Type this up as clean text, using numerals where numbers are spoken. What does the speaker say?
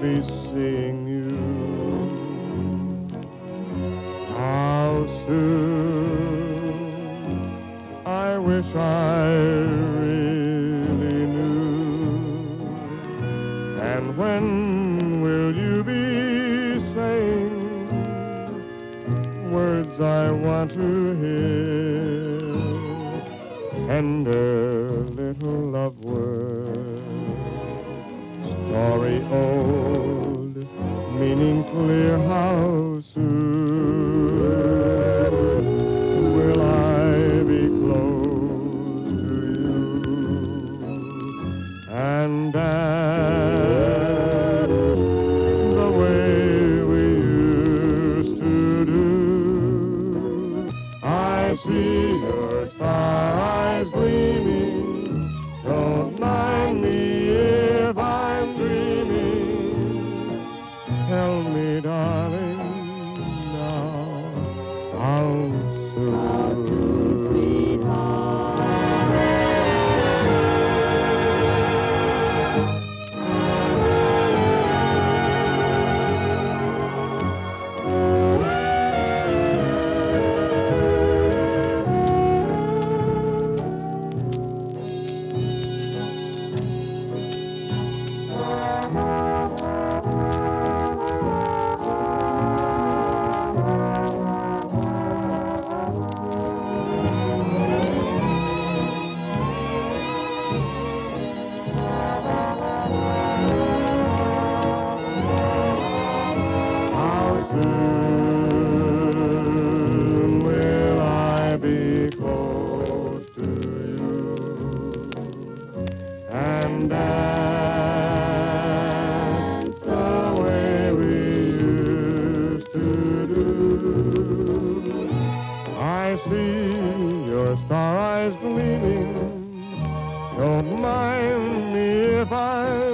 be seeing you. How soon I wish I really knew. And when will you be saying words I want to hear? Tender little love words, story old, meaning clear. How soon will I be close to you? And that's the way we used to do. I see your side. Dreaming, don't mind me if I'm dreaming. Tell me, darling, now, how soon, sweetheart. That's the way we used to do. I see your star eyes gleaming. Don't mind me if I